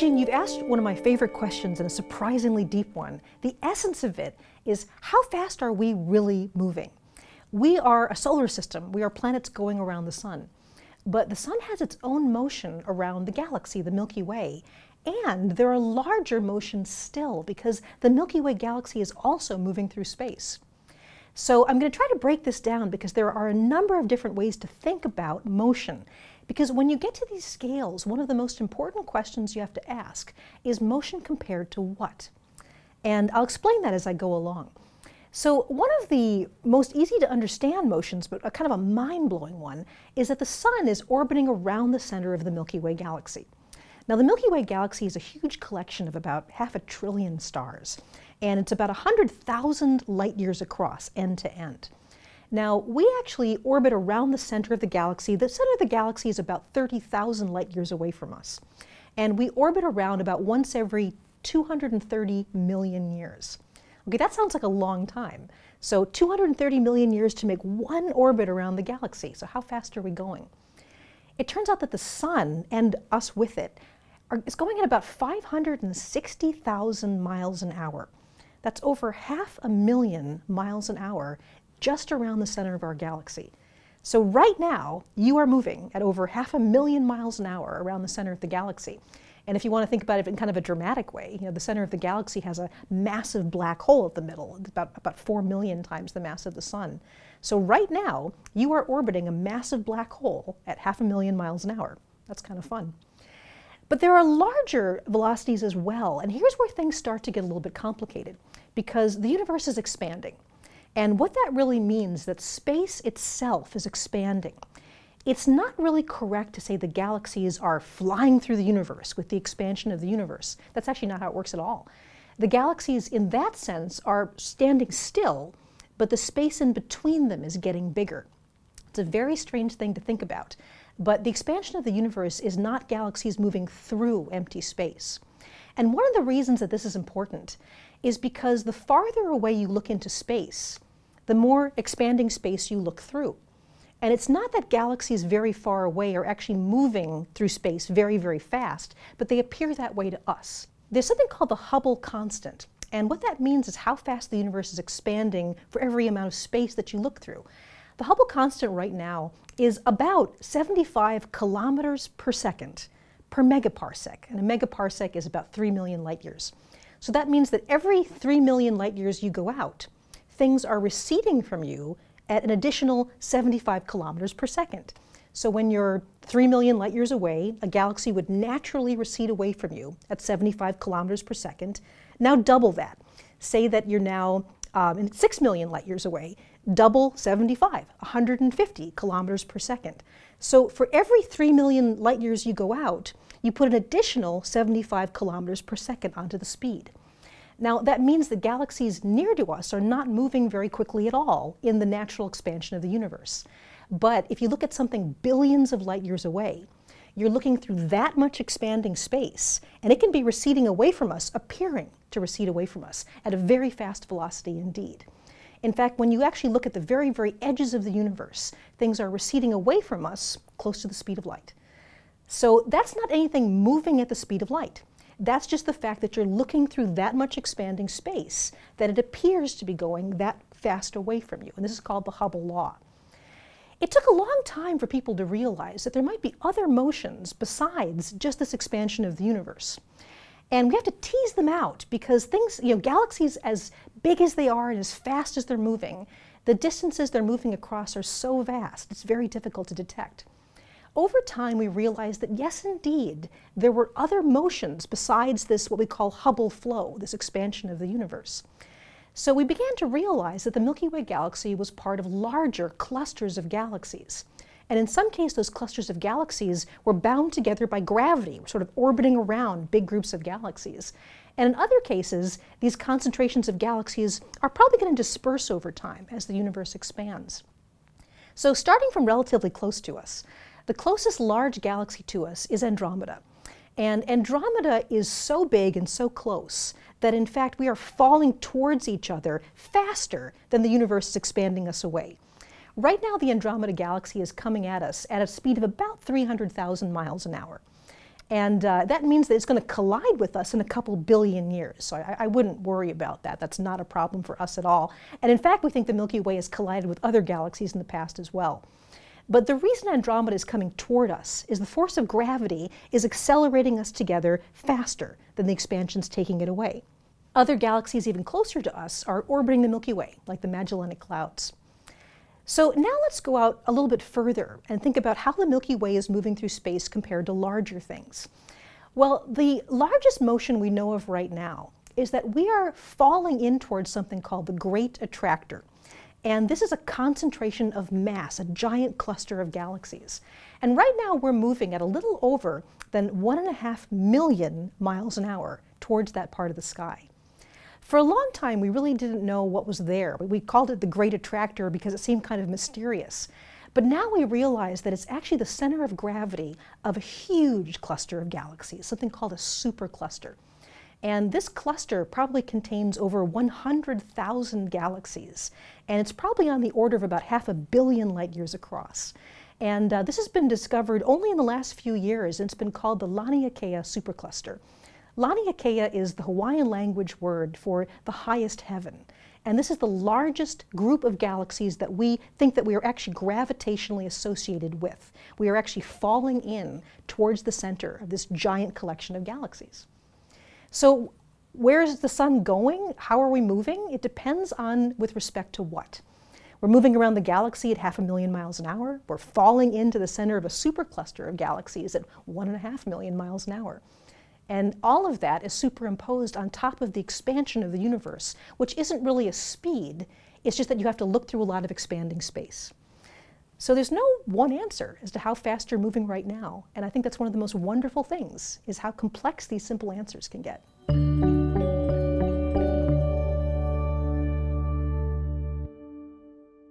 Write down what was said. Eugene, you've asked one of my favorite questions and a surprisingly deep one. The essence of it is, how fast are we really moving? We are a solar system. We are planets going around the sun. But the sun has its own motion around the galaxy, the Milky Way. And there are larger motions still, because the Milky Way galaxy is also moving through space. So I'm going to try to break this down, because there are a number of different ways to think about motion. Because when you get to these scales, one of the most important questions you have to ask is, motion compared to what? And I'll explain that as I go along. So one of the most easy to understand motions, but a kind of a mind-blowing one, is that the sun is orbiting around the center of the Milky Way galaxy. Now, the Milky Way galaxy is a huge collection of about 500 billion stars, and it's about 100,000 light years across, end to end. Now, we actually orbit around the center of the galaxy. The center of the galaxy is about 30,000 light years away from us, and we orbit around about once every 230 million years. Okay, that sounds like a long time. So 230 million years to make one orbit around the galaxy. So how fast are we going? It turns out that the sun, and us with it, is going at about 560,000 miles an hour. That's over 500,000 miles an hour just around the center of our galaxy. So right now, you are moving at over 500,000 miles an hour around the center of the galaxy. And if you want to think about it in kind of a dramatic way, you know, the center of the galaxy has a massive black hole at the middle, about 4 million times the mass of the sun. So right now, you are orbiting a massive black hole at 500,000 miles an hour. That's kind of fun. But there are larger velocities as well, and here's where things start to get a little bit complicated, because the universe is expanding. And what that really means is that space itself is expanding. It's not really correct to say the galaxies are flying through the universe with the expansion of the universe. That's actually not how it works at all. The galaxies, in that sense, are standing still, but the space in between them is getting bigger. It's a very strange thing to think about, but the expansion of the universe is not galaxies moving through empty space. And one of the reasons that this is important is because the farther away you look into space, the more expanding space you look through. And it's not that galaxies very far away are actually moving through space very, very fast, but they appear that way to us. There's something called the Hubble constant, and what that means is how fast the universe is expanding for every amount of space that you look through. The Hubble constant right now is about 75 kilometers per second per megaparsec, and a megaparsec is about 3 million light years. So that means that every 3 million light years you go out, things are receding from you at an additional 75 kilometers per second. So when you're 3 million light years away, a galaxy would naturally recede away from you at 75 kilometers per second. Now double that. Say that you're now 6 million light years away, double 75, 150 kilometers per second. So for every 3 million light years you go out, you put an additional 75 kilometers per second onto the speed. Now, that means the galaxies near to us are not moving very quickly at all in the natural expansion of the universe. But if you look at something billions of light years away, you're looking through that much expanding space, and it can be receding away from us, appearing to recede away from us at a very fast velocity indeed. In fact, when you actually look at the very, very edges of the universe, things are receding away from us close to the speed of light. So that's not anything moving at the speed of light. That's just the fact that you're looking through that much expanding space, that it appears to be going that fast away from you. And this is called the Hubble law. It took a long time for people to realize that there might be other motions besides just this expansion of the universe. And we have to tease them out, because things, you know, galaxies, as big as they are and as fast as they're moving, the distances they're moving across are so vast, it's very difficult to detect. Over time, we realized that, yes, indeed, there were other motions besides this, what we call Hubble flow, this expansion of the universe. So we began to realize that the Milky Way galaxy was part of larger clusters of galaxies. And in some cases, those clusters of galaxies were bound together by gravity, sort of orbiting around big groups of galaxies. And in other cases, these concentrations of galaxies are probably going to disperse over time as the universe expands. So starting from relatively close to us, the closest large galaxy to us is Andromeda. And Andromeda is so big and so close that, in fact, we are falling towards each other faster than the universe is expanding us away. Right now, the Andromeda galaxy is coming at us at a speed of about 300,000 miles an hour. And that means that it's going to collide with us in a couple billion years. So I wouldn't worry about that. That's not a problem for us at all. And in fact, we think the Milky Way has collided with other galaxies in the past as well. But the reason Andromeda is coming toward us is the force of gravity is accelerating us together faster than the expansion's taking it away. Other galaxies even closer to us are orbiting the Milky Way, like the Magellanic Clouds. So now let's go out a little bit further and think about how the Milky Way is moving through space compared to larger things. Well, the largest motion we know of right now is that we are falling in towards something called the Great Attractor. And this is a concentration of mass, a giant cluster of galaxies. And right now we're moving at a little over than 1.5 million miles an hour towards that part of the sky. For a long time, we really didn't know what was there. We called it the Great Attractor because it seemed kind of mysterious. But now we realize that it's actually the center of gravity of a huge cluster of galaxies, something called a supercluster. And this cluster probably contains over 100,000 galaxies, and it's probably on the order of about 500 million light years across. And this has been discovered only in the last few years, and it's been called the Laniakea Supercluster. Laniakea is the Hawaiian language word for the highest heaven, and this is the largest group of galaxies that we think that we are actually gravitationally associated with. We are actually falling in towards the center of this giant collection of galaxies. So where is the sun going? How are we moving? It depends on with respect to what. We're moving around the galaxy at 500 million miles an hour. We're falling into the center of a supercluster of galaxies at 1.5 million miles an hour. And all of that is superimposed on top of the expansion of the universe, which isn't really a speed. It's just that you have to look through a lot of expanding space. So there's no one answer as to how fast you're moving right now, and I think that's one of the most wonderful things, is how complex these simple answers can get.